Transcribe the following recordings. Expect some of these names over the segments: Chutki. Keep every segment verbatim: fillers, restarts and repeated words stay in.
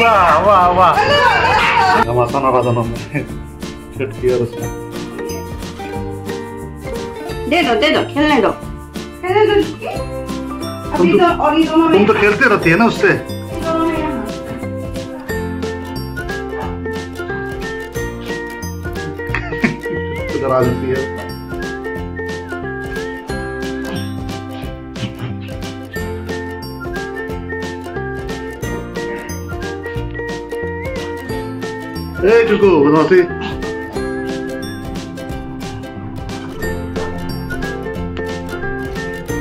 वाह वाह वाह, दे दो दे दो, खेलने दो। तुम तो खेलते रहती है ना उससे। करा देती है चुको बदमाशी।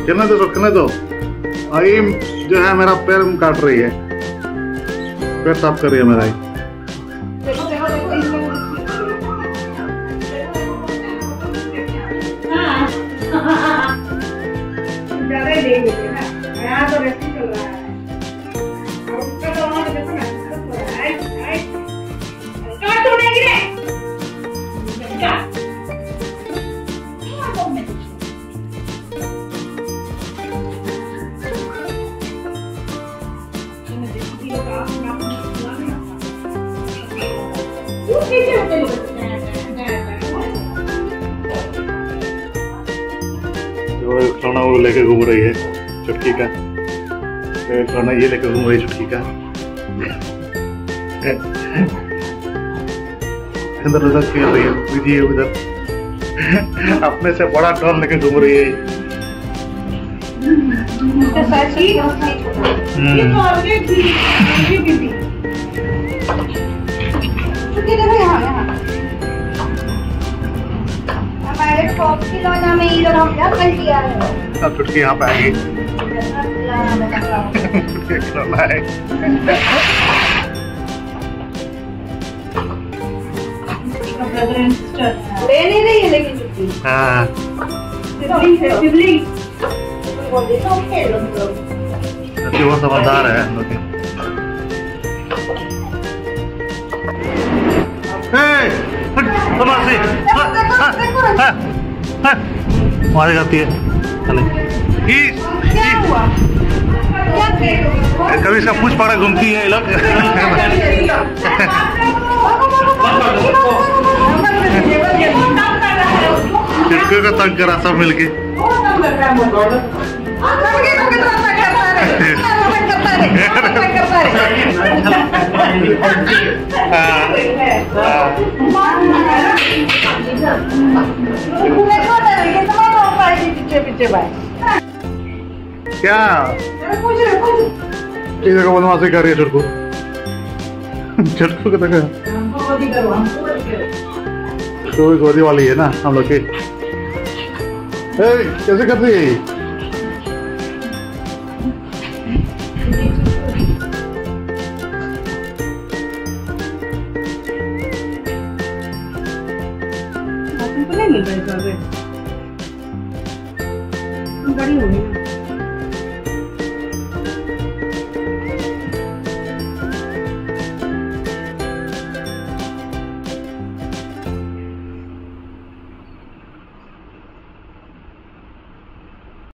खेलने दो खेलने दो। आई जो है मेरा पैर काट रही है, पैर साफ कर रही है मेरा ही। खिलौना वो लेके घूम रही है चुटकी का, खिलौना ये लेके घूम रही है चुटकी का। इधर उधर खेल रही है, दीदी उधर अपने से बड़ा डॉल लेके घूम रही है। खिलौना में ये लोग क्या कर दिया है। अब चुटकी यहाँ पे आएगी, खिलौना है। नहीं नहीं है लेकिन चुटकी, हाँ बहुत समझदार है हम लोग। मारे जाती है, कभी इसका पूछ पाड़ा घूमती है ये लोग। चुटकी का तंग करा सब मिलके। क्या इधर का बदमाशी कर रही है चुटकू, चुटकू का तो गोदी वाली है ना हम लोग की। कैसे करती है बड़ी होगी ना।